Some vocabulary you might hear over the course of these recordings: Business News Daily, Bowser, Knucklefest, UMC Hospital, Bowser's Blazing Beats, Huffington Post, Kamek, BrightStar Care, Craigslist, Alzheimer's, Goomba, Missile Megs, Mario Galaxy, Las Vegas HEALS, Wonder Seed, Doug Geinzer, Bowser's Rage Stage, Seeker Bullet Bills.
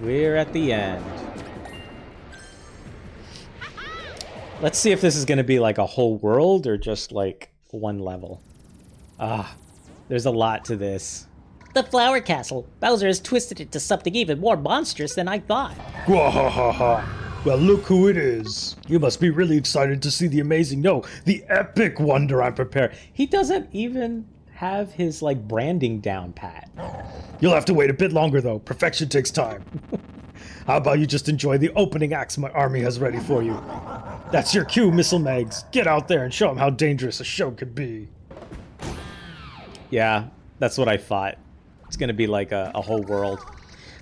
We're at the end. Let's see if this is going to be like a whole world or just like one level. Ah, there's a lot to this. The Flower Castle. Bowser has twisted it to something even more monstrous than I thought. Well, look who it is. You must be really excited to see the amazing, no, the epic wonder I prepared. He doesn't even have his, like, branding down pat. You'll have to wait a bit longer, though. Perfection takes time. How about you just enjoy the opening acts my army has ready for you? That's your cue, Missile Megs. Get out there and show them how dangerous a show can be. Yeah, that's what I thought. It's going to be like a whole world.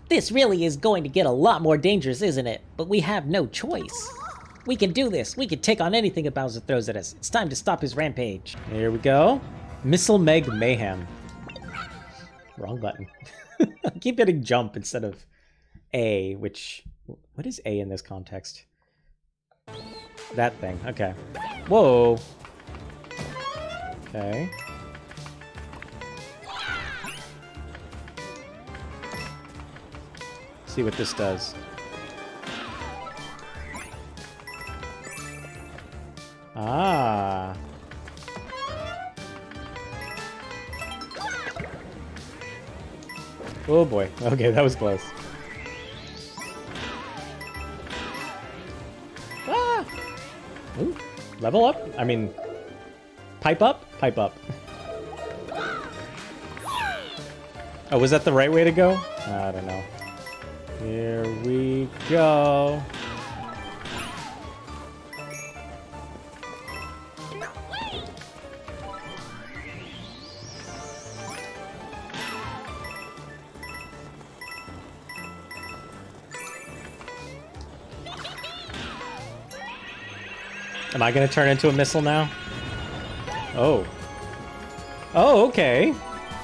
This really is going to get a lot more dangerous, isn't it? But we have no choice. We can do this. We can take on anything Bowser throws at us. It's time to stop his rampage. Here we go. Missile Meg Mayhem. Wrong button. I keep getting jump instead of A, which... What is A in this context? That thing. Okay. Whoa. Okay. See what this does. Ah. Oh boy. Okay, that was close. Ah. Ooh. Level up? I mean, pipe up? Pipe up. Oh, was that the right way to go? I don't know. Here we go. Am I going to turn into a missile now? Oh. Oh, okay.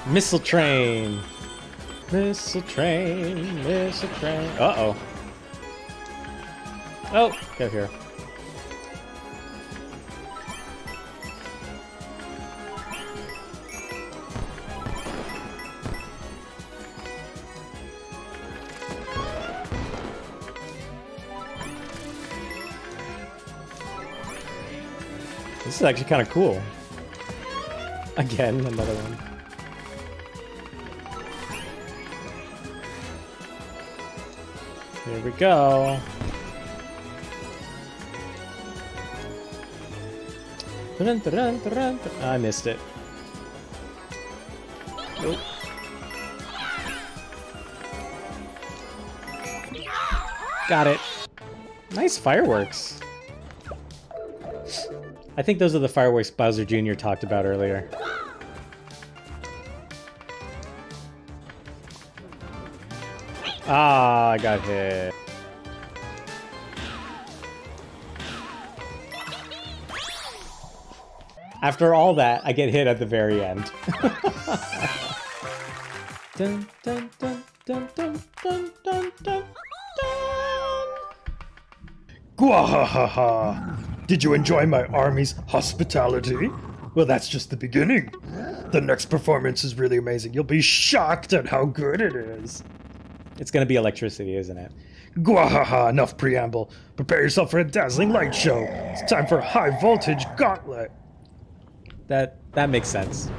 Missile train. Missile train, missile train. Uh-oh. Oh, go here. This is actually kind of cool. Again, another one. Here we go. I missed it. Nope. Got it. Nice fireworks. I think those are the fireworks Bowser Jr. talked about earlier. Ah, I got hit. After all that, I get hit at the very end. Dun, dun, dun, dun, dun, dun, dun, dun, dun. Did you enjoy my army's hospitality? Well, that's just the beginning. The next performance is really amazing. You'll be shocked at how good it is. It's going to be electricity, isn't it? Gwahaha, enough preamble. Prepare yourself for a dazzling light show. It's time for a high voltage gauntlet. That makes sense.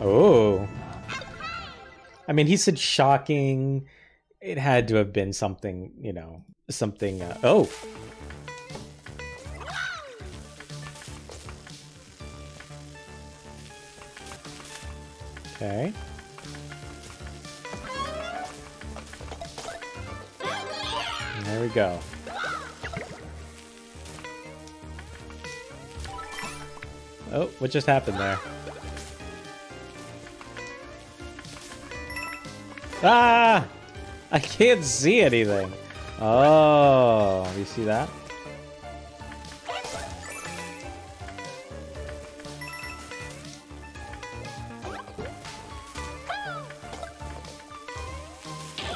Oh. I mean, he said shocking. It had to have been something, you know, something. Oh. Okay. There we go. Oh, what just happened there? Ah! I can't see anything. Oh, you see that?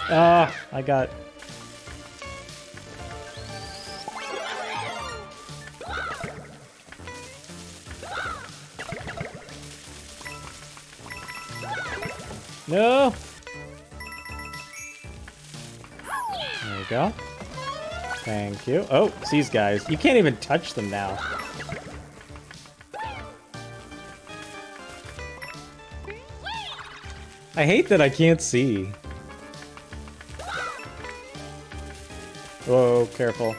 Ah, I got... No! we go. Thank you. Oh, it's these guys. You can't even touch them now. I hate that I can't see. Whoa, careful.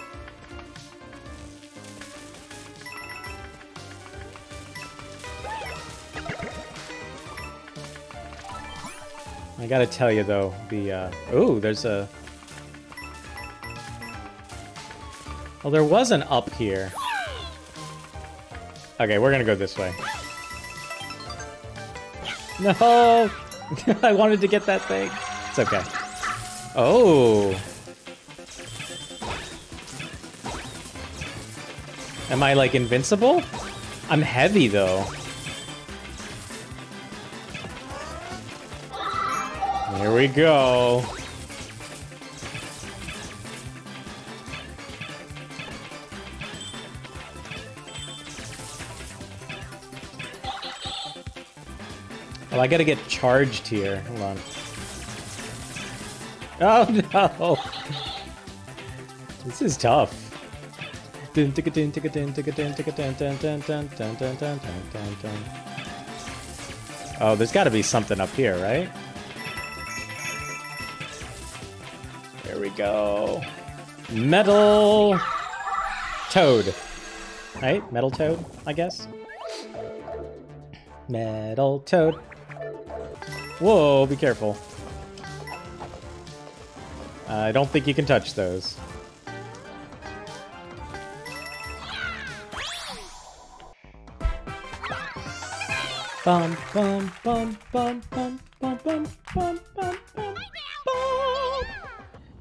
I gotta tell you though, the ooh, there's a... Well, there was an up here. Okay, we're gonna go this way. No! I wanted to get that thing. It's okay. Oh! Am I, like, invincible? I'm heavy, though. Here we go. Well, I gotta get charged here. Hold on. Oh, no! This is tough. Oh, there's got to be something up here, right? There we go. Metal Toad. Right? Metal Toad, I guess. Metal Toad. Whoa, be careful. I don't think you can touch those. Bum bum bum bum bum bum bum bum bum bum.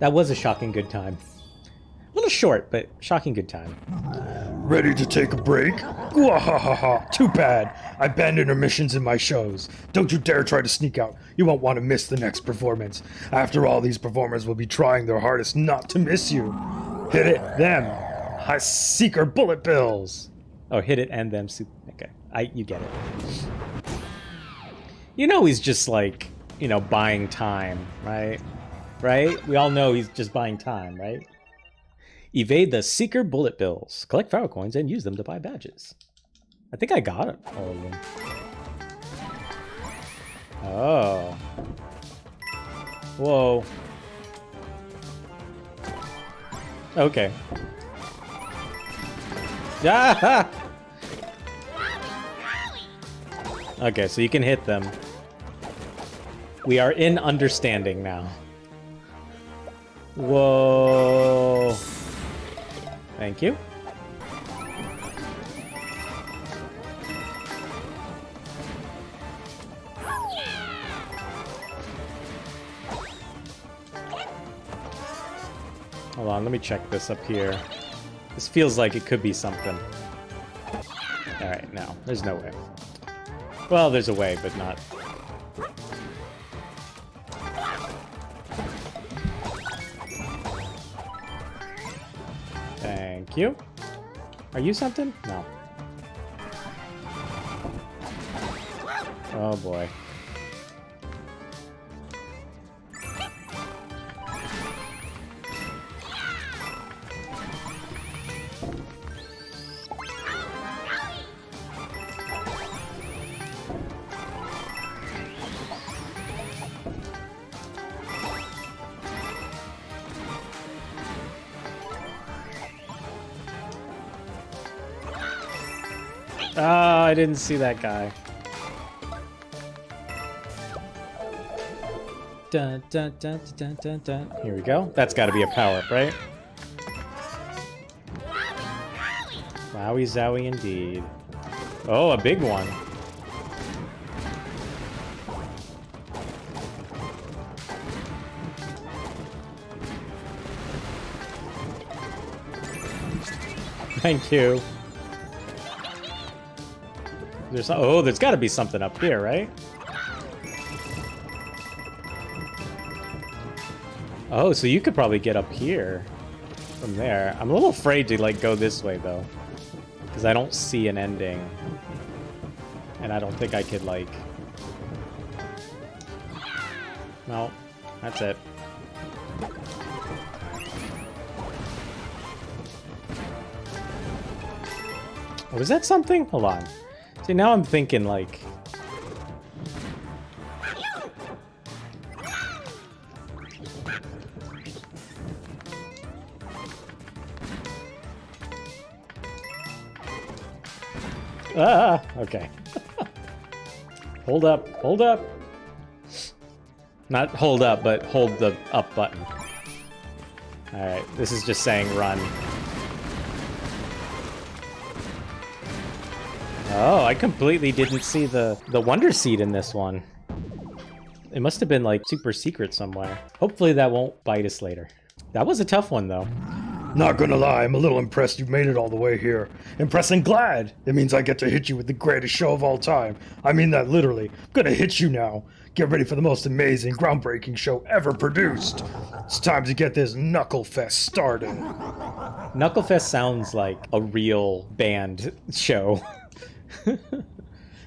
That was a shocking good time. A little short, but shocking good time. Ready to take a break? Too bad. I ban intermissions in my shows. Don't you dare try to sneak out. You won't want to miss the next performance. After all, these performers will be trying their hardest not to miss you. Hit it, them. I Seeker Bullet Bills. Oh, hit it and them. Okay, you get it. You know he's just like, you know, buying time, right? Right? We all know he's just buying time, right? Evade the Seeker Bullet Bills. Collect Pharaoh coins and use them to buy badges. I think I got it, all of them. Oh. Whoa. Okay. Ah! Okay, so you can hit them. We are in understanding now. Whoa. Thank you. Hold on, let me check this up here. This feels like it could be something. Alright, no, there's no way. Well, there's a way, but not. Thank you. Are you something? No. Oh boy. Oh, I didn't see that guy. Dun, dun, dun, dun, dun, dun. Here we go. That's got to be a power-up, right? Wowie zowie indeed. Oh, a big one. Thank you. There's no, oh, there's got to be something up here, right? Oh, so you could probably get up here from there. I'm a little afraid to, like, go this way, though. Because I don't see an ending. And I don't think I could, like... No, that's it. Was that something? Hold on. See, now I'm thinking like... Ah, okay. Hold up, hold up. Not hold up, but hold the up button. Alright, this is just saying run. Oh, I completely didn't see the Wonder Seed in this one. It must have been like super secret somewhere. Hopefully that won't bite us later. That was a tough one though. Not gonna lie, I'm a little impressed you made it all the way here. Impressed and glad! It means I get to hit you with the greatest show of all time. I mean that literally. I'm gonna hit you now. Get ready for the most amazing, groundbreaking show ever produced. It's time to get this Knucklefest started. Knucklefest sounds like a real band show.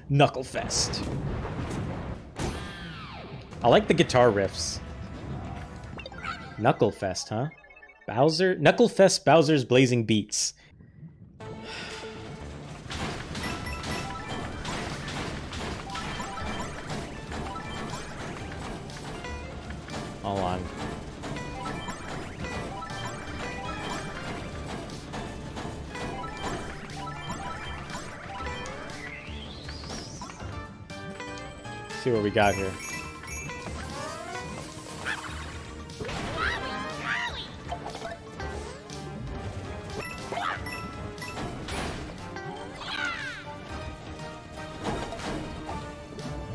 Knucklefest. I like the guitar riffs. Knucklefest, huh? Bowser? Knucklefest Bowser's Blazing Beats. Hold on. Let's see what we got here.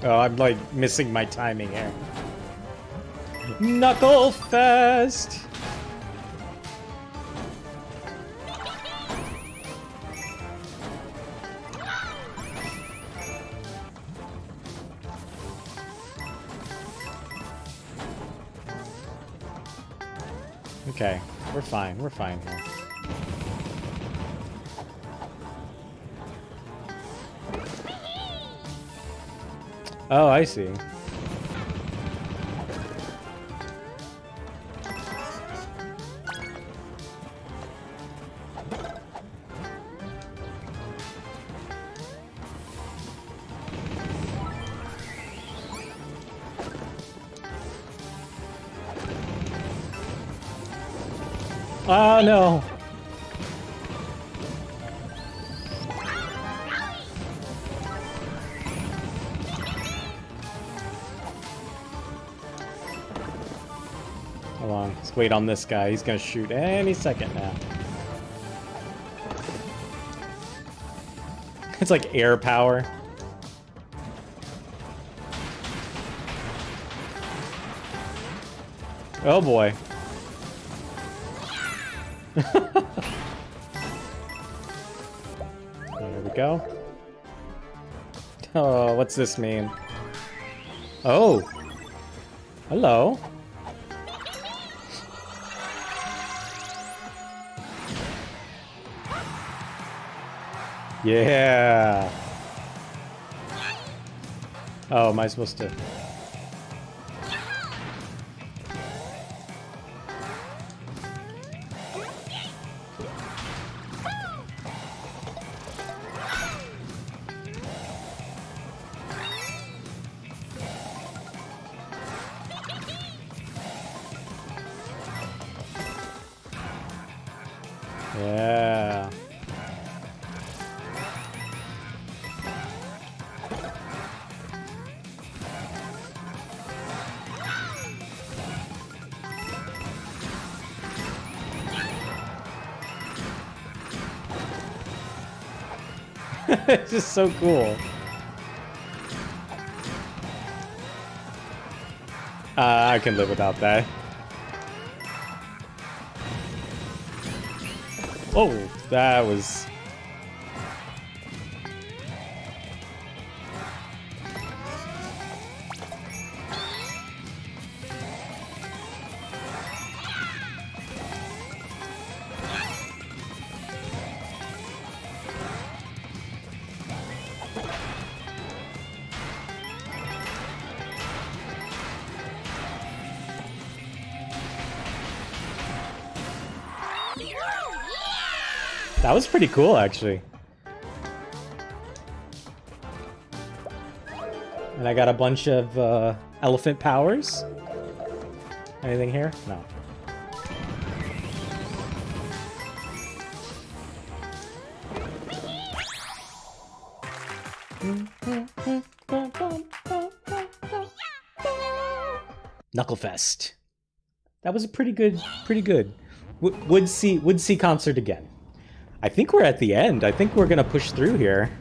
Oh, I'm like missing my timing here. Knucklefest! Okay, we're fine here. Oh, I see. Oh, no. Hold on, let's wait on this guy. He's gonna shoot any second now. It's like air power. Oh boy. There we go. Oh, what's this mean? Oh. Hello. Yeah. Oh, am I supposed to? Yeah. It's just so cool. I can live without that. Oh, that was... That was pretty cool, actually. And I got a bunch of elephant powers. Anything here? No. Knucklefest. That was a pretty good. Would see concert again. I think we're at the end. I think we're gonna push through here.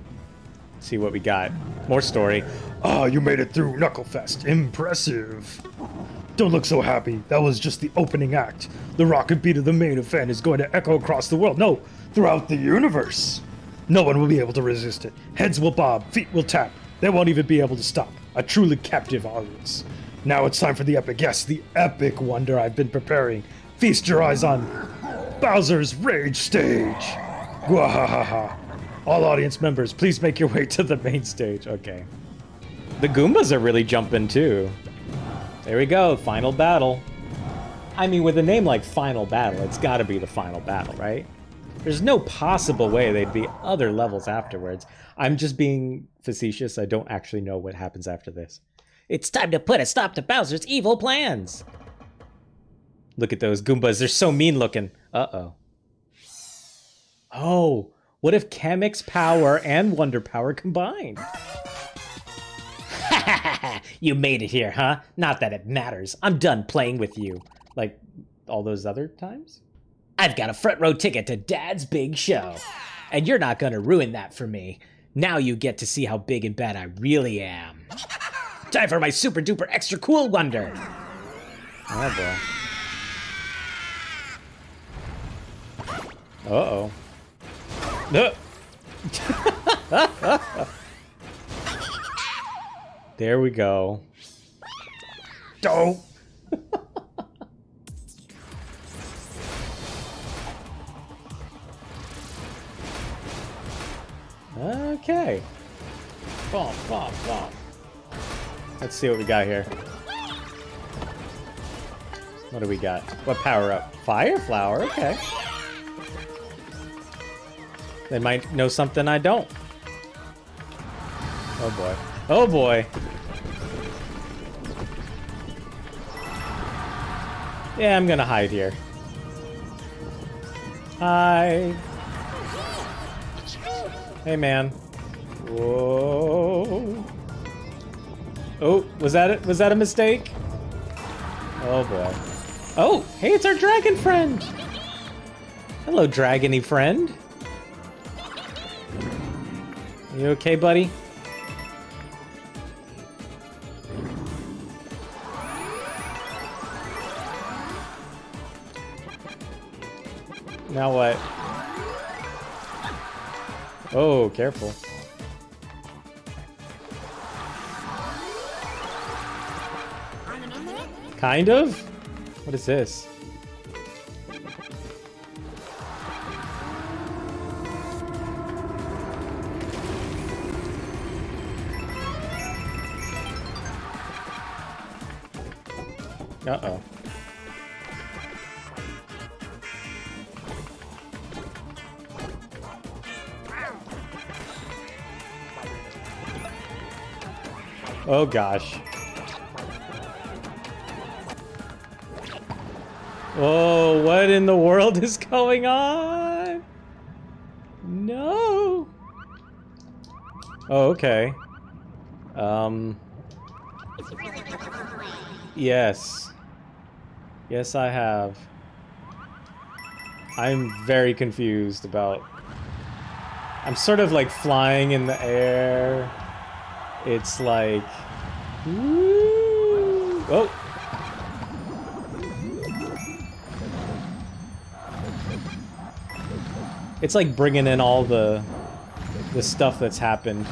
See what we got. More story. Ah, you made it through Knucklefest. Impressive. Don't look so happy. That was just the opening act. The rocket beat of the main event is going to echo across the world. No, throughout the universe. No one will be able to resist it. Heads will bob, feet will tap. They won't even be able to stop. A truly captive audience. Now it's time for the epic, yes, the epic wonder I've been preparing. Feast your eyes on Bowser's Rage Stage. Gwahahaha. All audience members, please make your way to the main stage. Okay. The Goombas are really jumping too. There we go, final battle. I mean, with a name like Final Battle, it's gotta be the final battle, right? There's no possible way they'd be other levels afterwards. I'm just being facetious. I don't actually know what happens after this. It's time to put a stop to Bowser's evil plans. Look at those Goombas. They're so mean looking. Uh-oh. Oh, what if Kamek's power and Wonder Power combined? You made it here, huh? Not that it matters. I'm done playing with you. Like all those other times? I've got a front row ticket to Dad's big show. And you're not gonna ruin that for me. Now you get to see how big and bad I really am. Time for my super duper extra cool wonder. Oh boy. Uh-oh. There we go. Dope. Okay. Bom, bom, bom. Let's see what we got here. What do we got? What power up? Fire flower? Okay. They might know something I don't. Oh boy. Oh boy. Yeah, I'm gonna hide here. Hi. Hey man. Whoa. Oh, was that it? Was that a mistake? Oh boy. Oh, hey, it's our dragon friend. Hello, dragony friend. You okay, buddy? Now what? Oh, careful. Kind of? What is this? Uh-oh. Oh gosh. Oh, what in the world is going on? No. Oh, okay. Yes. Yes, I have. I'm very confused about... I'm sort of like flying in the air. It's like... Ooh. Oh! It's like bringing in all the stuff that's happened.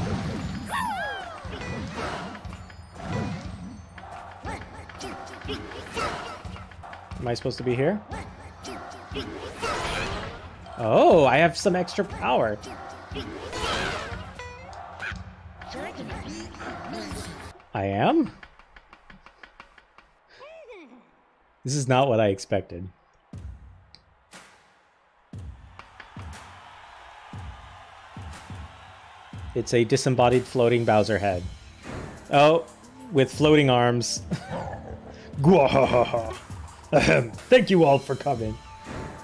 Am I supposed to be here? Oh, I have some extra power. I am? This is not what I expected. It's a disembodied floating Bowser head. Oh, with floating arms. Thank you all for coming.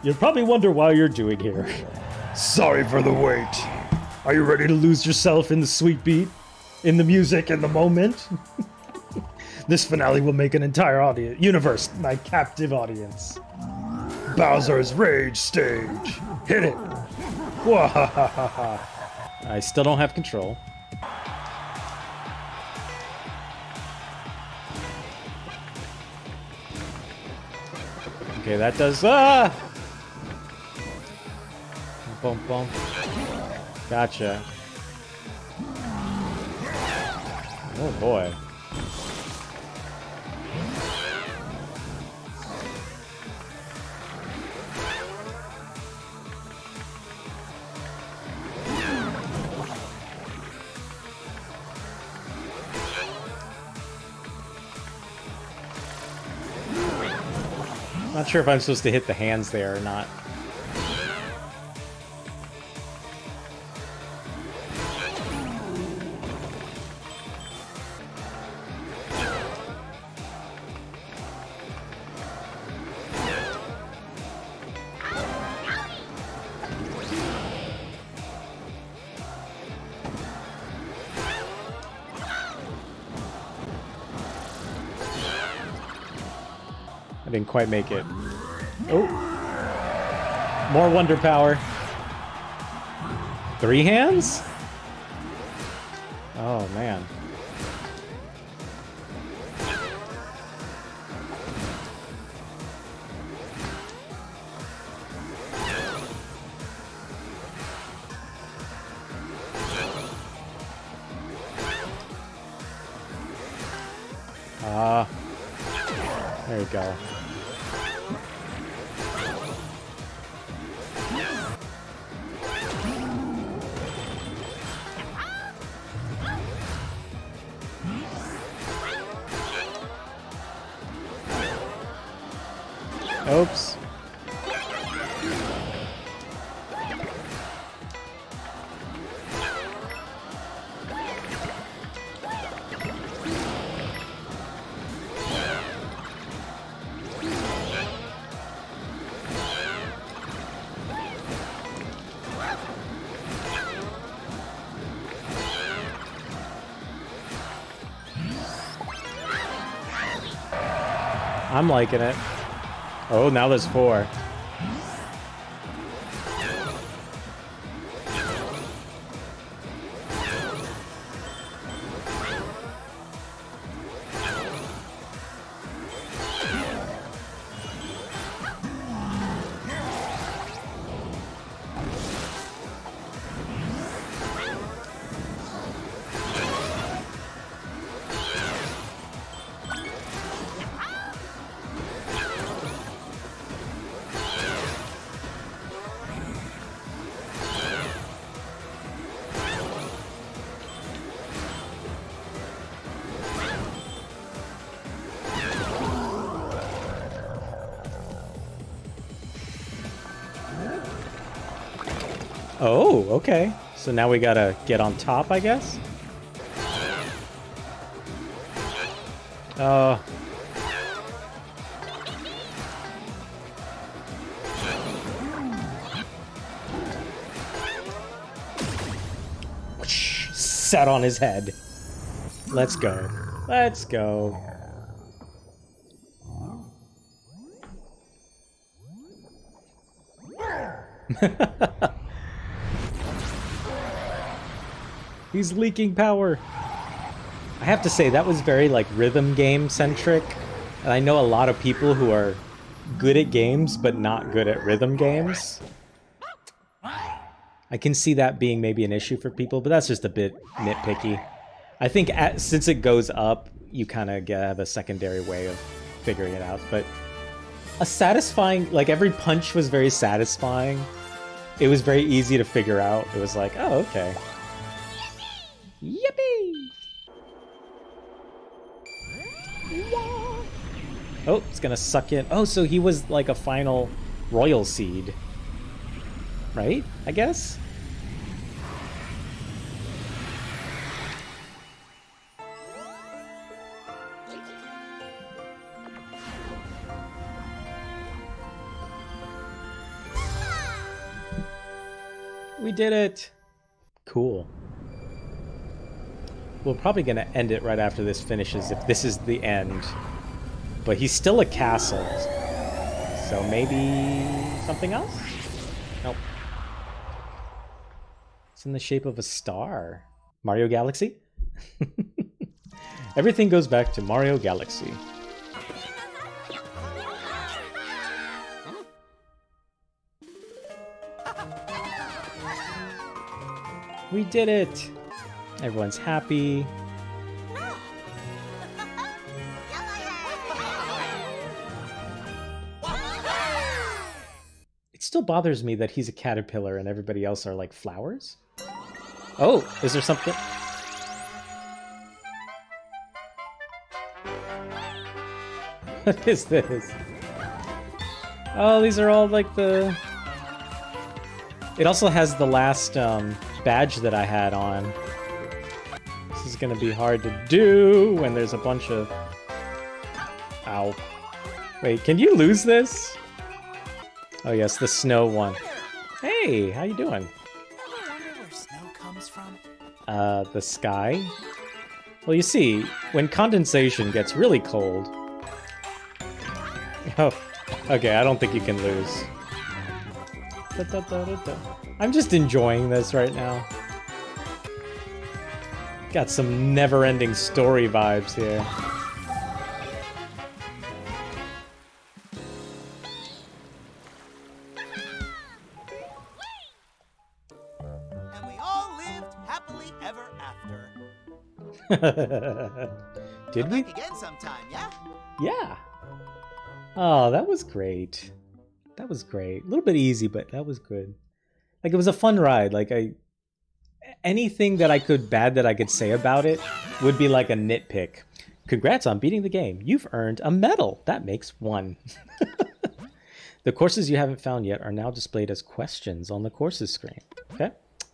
You'll probably wonder why you're doing here. Sorry for the wait. Are you ready to lose yourself in the sweet beat? In the music and the moment? This finale will make an entire audience, universe, my captive audience. Bowser's Rage Stage. Hit it. I still don't have control. Okay, that does. Ah! Bump, bump. Gotcha. Oh boy. Not sure if I'm supposed to hit the hands there or not. I didn't quite make it. Oh, more wonder power. 3 hands? Oh man. Ah, there you go. Oops. I'm liking it. Oh, now there's 4. Oh, okay. So now we gotta get on top, I guess? Sat on his head. Let's go. Let's go. He's leaking power. I have to say that was very like rhythm game centric. And I know a lot of people who are good at games but not good at rhythm games. I can see that being maybe an issue for people, but that's just a bit nitpicky. I think since it goes up, you kind of have a secondary way of figuring it out. But a satisfying, like every punch was very satisfying. It was very easy to figure out. It was like, oh, okay. Yippee! Yeah. Oh, it's gonna suck in. Oh, so he was like a final royal seed. Right? I guess? We did it! Cool. We're probably going to end it right after this finishes, if this is the end. But he's still a castle. So maybe something else? Nope. It's in the shape of a star. Mario Galaxy? Everything goes back to Mario Galaxy. We did it! Everyone's happy. It still bothers me that he's a caterpillar and everybody else are like flowers. Oh, is there something? What is this? Oh, these are all like the... It also has the last badge that I had on. This is gonna be hard to do when there's a bunch of... Ow. Wait, can you lose this? Oh yes, the snow one. Hey, how you doing? I wonder where snow comes from. The sky? Well, you see, when condensation gets really cold... Oh, okay, I don't think you can lose. I'm just enjoying this right now. Got some never-ending story vibes here. And we all lived happily ever after. Did we? Come back again sometime, yeah? Yeah. Oh, that was great. That was great. A little bit easy, but that was good. Like, it was a fun ride. Like, anything that I could say about it would be like a nitpick. Congrats on beating the game. You've earned a medal. That makes one. The courses you haven't found yet are now displayed as questions on the courses screen. Okay.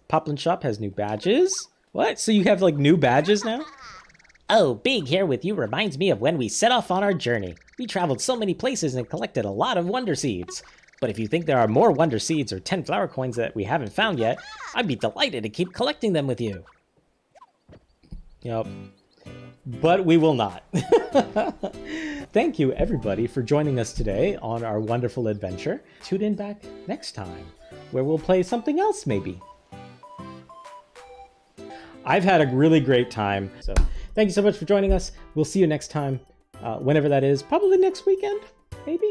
Poplin Shop has new badges. What? So you have like new badges now? Oh, being here with you reminds me of when we set off on our journey. We traveled so many places and collected a lot of Wonder Seeds. But if you think there are more Wonder Seeds or 10 flower coins that we haven't found yet, I'd be delighted to keep collecting them with you. Yep. But we will not. Thank you, everybody, for joining us today on our wonderful adventure. Tune in back next time, where we'll play something else, maybe. I've had a really great time, so... Thank you so much for joining us. We'll see you next time, whenever that is. Probably next weekend, maybe?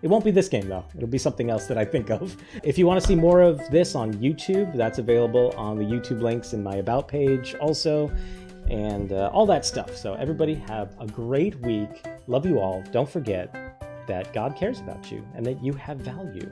It won't be this game, though. It'll be something else that I think of. If you want to see more of this on YouTube, that's available on the YouTube links in my About page also, and all that stuff. So everybody have a great week. Love you all. Don't forget that God cares about you and that you have value.